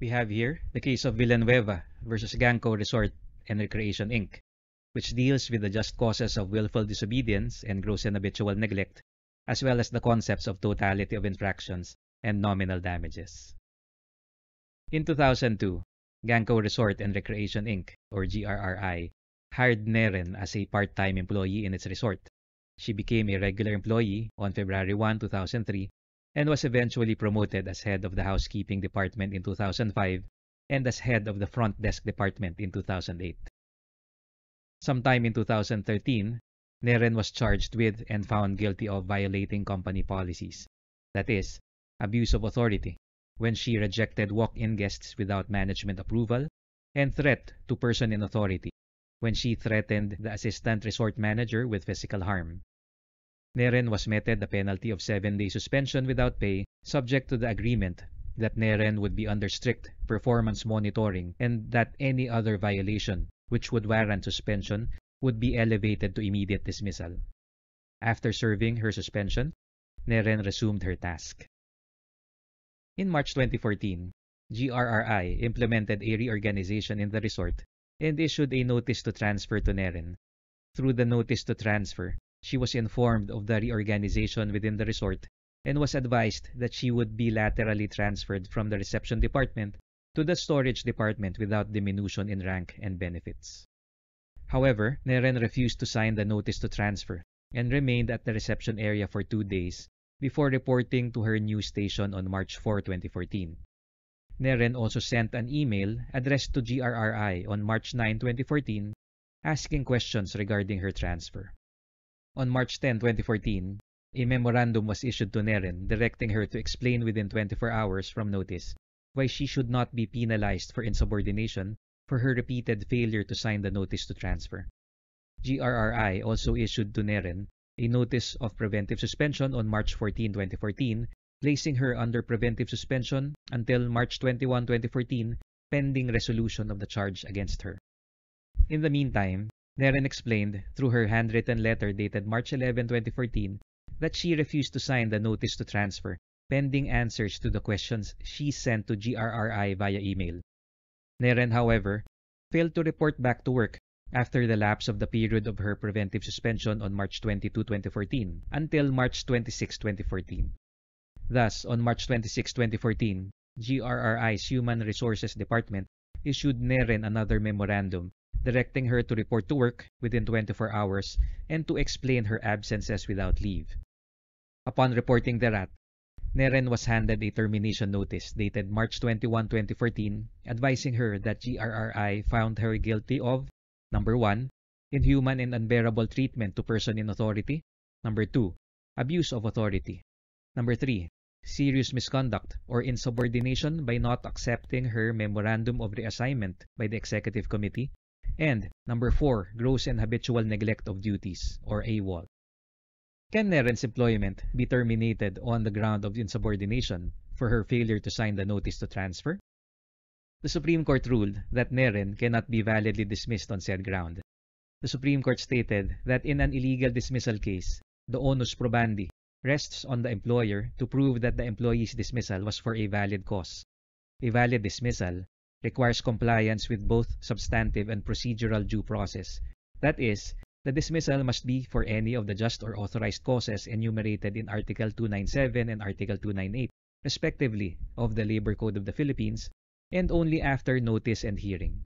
we have here the case of Villanueva v. Ganco Resort and Recreation, Inc., which deals with the just causes of willful disobedience and gross and habitual neglect, as well as the concepts of totality of infractions and nominal damages. In 2002, Ganco Resort and Recreation, Inc., or GRRI, hired Neren as a part-time employee in its resort. She became a regular employee on February 1, 2003, and was eventually promoted as head of the housekeeping department in 2005 and as head of the front desk department in 2008. Sometime in 2013, Neren was charged with and found guilty of violating company policies, that is, abuse of authority, when she rejected walk-in guests without management approval, and threat to person in authority, when she threatened the assistant resort manager with physical harm. Neren was meted the penalty of 7-day suspension without pay, subject to the agreement that Neren would be under strict performance monitoring and that any other violation which would warrant suspension would be elevated to immediate dismissal. After serving her suspension, Neren resumed her task. In March 2014, GRRI implemented a reorganization in the resort and issued a notice to transfer to Neren. Through the notice to transfer, she was informed of the reorganization within the resort and was advised that she would be laterally transferred from the reception department to the storage department without diminution in rank and benefits. However, Neren refused to sign the notice to transfer and remained at the reception area for 2 days before reporting to her new station on March 4, 2014. Neren also sent an email addressed to GRRI on March 9, 2014, asking questions regarding her transfer. On March 10, 2014, a memorandum was issued to Neren directing her to explain within 24 hours from notice why she should not be penalized for insubordination for her repeated failure to sign the notice to transfer. GRRI also issued to Neren a notice of preventive suspension on March 14, 2014, placing her under preventive suspension until March 21, 2014, pending resolution of the charge against her. In the meantime, Neren explained through her handwritten letter dated March 11, 2014, that she refused to sign the notice to transfer, pending answers to the questions she sent to GRRI via email. Neren, however, failed to report back to work after the lapse of the period of her preventive suspension on March 22, 2014, until March 26, 2014. Thus, on March 26, 2014, GRRI's Human Resources Department issued Neren another memorandum, directing her to report to work within 24 hours and to explain her absences without leave. Upon reporting thereat, Neren was handed a termination notice dated March 21, 2014, advising her that GRRI found her guilty of, number 1, inhuman and unbearable treatment to person in authority, number 2, abuse of authority, number 3, serious misconduct or insubordination by not accepting her memorandum of reassignment by the Executive Committee, and number 4, gross and habitual neglect of duties, or AWOL. Can Neren's employment be terminated on the ground of insubordination for her failure to sign the notice to transfer? The Supreme Court ruled that Neren cannot be validly dismissed on said ground. The Supreme Court stated that in an illegal dismissal case, the onus probandi rests on the employer to prove that the employee's dismissal was for a valid cause. A valid dismissal requires compliance with both substantive and procedural due process. That is, the dismissal must be for any of the just or authorized causes enumerated in Article 297 and Article 298, respectively, of the Labor Code of the Philippines, and only after notice and hearing.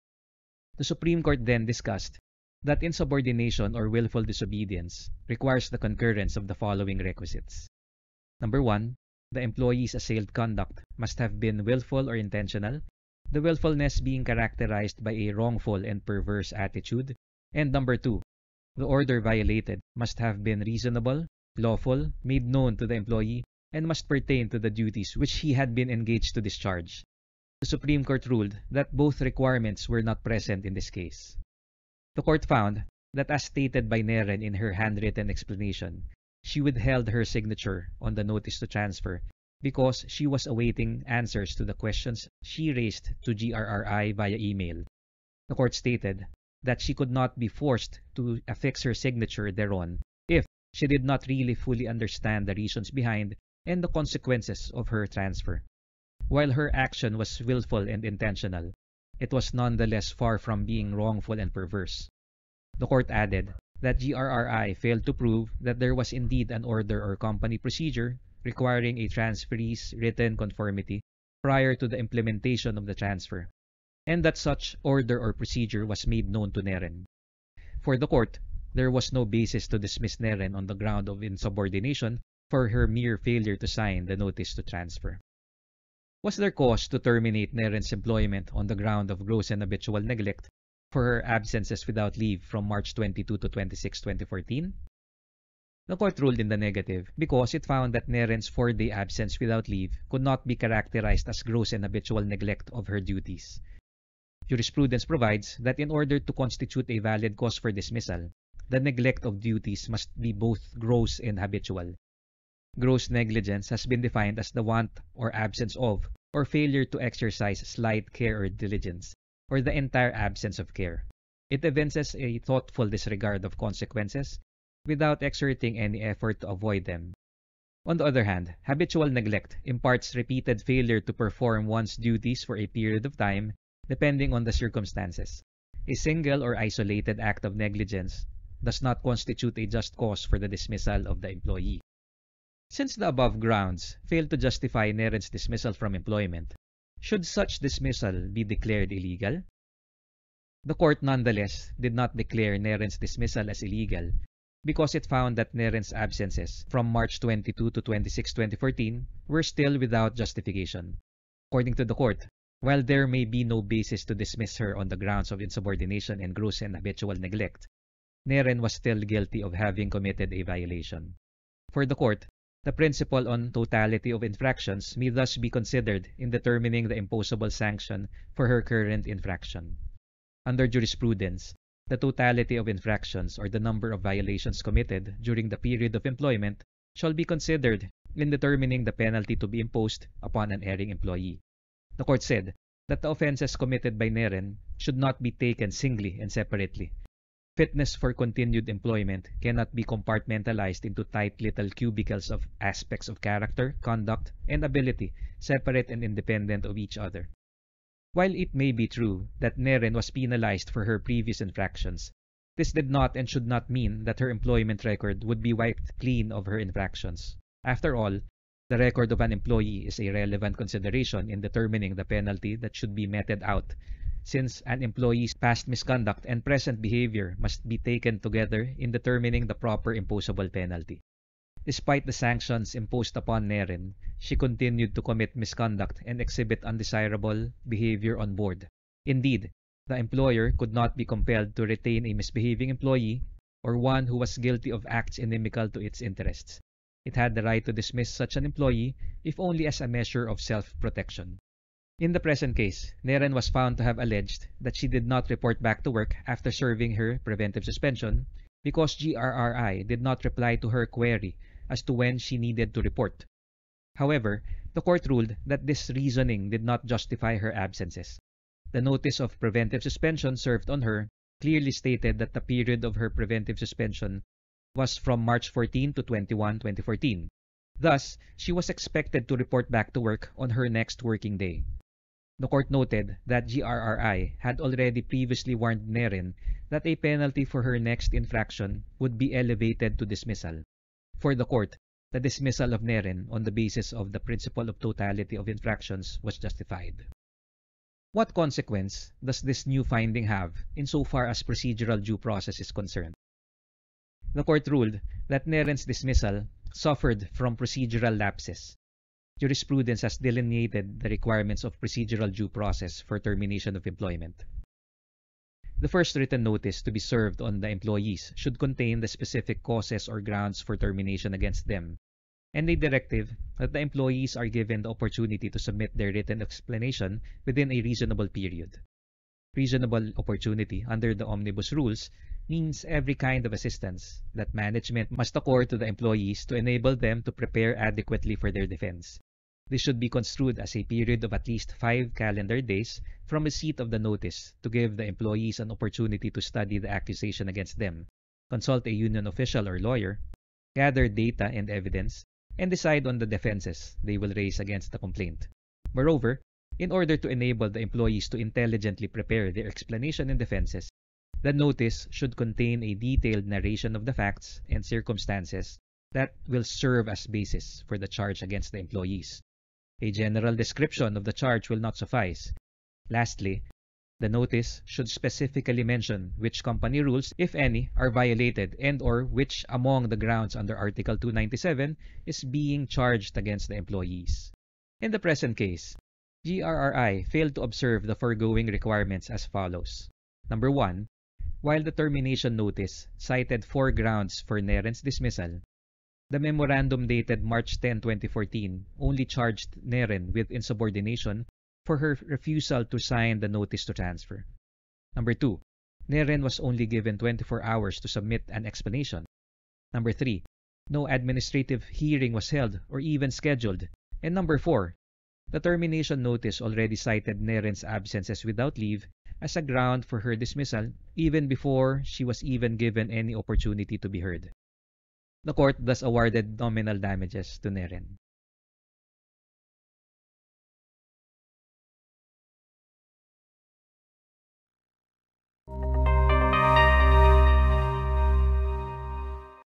The Supreme Court then discussed that insubordination or willful disobedience requires the concurrence of the following requisites. Number 1, the employee's assailed conduct must have been willful or intentional, the willfulness being characterized by a wrongful and perverse attitude, and number 2, the order violated must have been reasonable, lawful, made known to the employee, and must pertain to the duties which he had been engaged to discharge. The Supreme Court ruled that both requirements were not present in this case. The court found that as stated by Neren in her handwritten explanation, she withheld her signature on the notice to transfer because she was awaiting answers to the questions she raised to GRRI via email. The court stated that she could not be forced to affix her signature thereon if she did not really fully understand the reasons behind and the consequences of her transfer. While her action was willful and intentional, it was nonetheless far from being wrongful and perverse. The court added that GRRI failed to prove that there was indeed an order or company procedure requiring a transferee's written conformity prior to the implementation of the transfer, and that such order or procedure was made known to Neren. For the court, there was no basis to dismiss Neren on the ground of insubordination for her mere failure to sign the notice to transfer. Was there cause to terminate Neren's employment on the ground of gross and habitual neglect for her absences without leave from March 22 to 26, 2014? The court ruled in the negative because it found that Neren's 4-day absence without leave could not be characterized as gross and habitual neglect of her duties. Jurisprudence provides that in order to constitute a valid cause for dismissal, the neglect of duties must be both gross and habitual. Gross negligence has been defined as the want or absence of or failure to exercise slight care or diligence, or the entire absence of care. It evinces a thoughtful disregard of consequences without exerting any effort to avoid them. On the other hand, habitual neglect imparts repeated failure to perform one's duties for a period of time, depending on the circumstances. A single or isolated act of negligence does not constitute a just cause for the dismissal of the employee. Since the above grounds failed to justify Neren's dismissal from employment, should such dismissal be declared illegal? The court nonetheless did not declare Neren's dismissal as illegal, because it found that Neren's absences from March 22 to 26, 2014 were still without justification. According to the court, while there may be no basis to dismiss her on the grounds of insubordination and gross and habitual neglect, Neren was still guilty of having committed a violation. For the court, the principle on totality of infractions may thus be considered in determining the imposable sanction for her current infraction. Under jurisprudence, the totality of infractions or the number of violations committed during the period of employment shall be considered in determining the penalty to be imposed upon an erring employee. The court said that the offenses committed by Neren should not be taken singly and separately. Fitness for continued employment cannot be compartmentalized into tight little cubicles of aspects of character, conduct, and ability, separate and independent of each other. While it may be true that Neren was penalized for her previous infractions, this did not and should not mean that her employment record would be wiped clean of her infractions. After all, the record of an employee is a relevant consideration in determining the penalty that should be meted out, since an employee's past misconduct and present behavior must be taken together in determining the proper imposable penalty. Despite the sanctions imposed upon Neren, she continued to commit misconduct and exhibit undesirable behavior on board. Indeed, the employer could not be compelled to retain a misbehaving employee or one who was guilty of acts inimical to its interests. It had the right to dismiss such an employee if only as a measure of self-protection. In the present case, Neren was found to have alleged that she did not report back to work after serving her preventive suspension because GRRI did not reply to her query as to when she needed to report. However, the court ruled that this reasoning did not justify her absences. The notice of preventive suspension served on her clearly stated that the period of her preventive suspension was from March 14 to 21, 2014. Thus, she was expected to report back to work on her next working day. The court noted that GRRI had already previously warned Neren that a penalty for her next infraction would be elevated to dismissal. For the court, the dismissal of Neren on the basis of the principle of totality of infractions was justified. What consequence does this new finding have insofar as procedural due process is concerned? The court ruled that Neren's dismissal suffered from procedural lapses. Jurisprudence has delineated the requirements of procedural due process for termination of employment. The first written notice to be served on the employees should contain the specific causes or grounds for termination against them, and a directive that the employees are given the opportunity to submit their written explanation within a reasonable period. Reasonable opportunity under the Omnibus rules means every kind of assistance that management must accord to the employees to enable them to prepare adequately for their defense. This should be construed as a period of at least 5 calendar days from receipt of the notice to give the employees an opportunity to study the accusation against them, consult a union official or lawyer, gather data and evidence, and decide on the defenses they will raise against the complaint. Moreover, in order to enable the employees to intelligently prepare their explanation and defenses, the notice should contain a detailed narration of the facts and circumstances that will serve as basis for the charge against the employees. A general description of the charge will not suffice. Lastly, the notice should specifically mention which company rules, if any, are violated and/or which among the grounds under Article 297 is being charged against the employees. In the present case, GRRI failed to observe the foregoing requirements as follows. Number 1, while the termination notice cited 4 grounds for Neren's dismissal, the memorandum dated March 10, 2014 only charged Neren with insubordination for her refusal to sign the notice to transfer. Number 2, Neren was only given 24 hours to submit an explanation. Number 3, no administrative hearing was held or even scheduled. And number 4, the termination notice already cited Neren's absences without leave as a ground for her dismissal even before she was even given any opportunity to be heard. The court thus awarded nominal damages to Neren.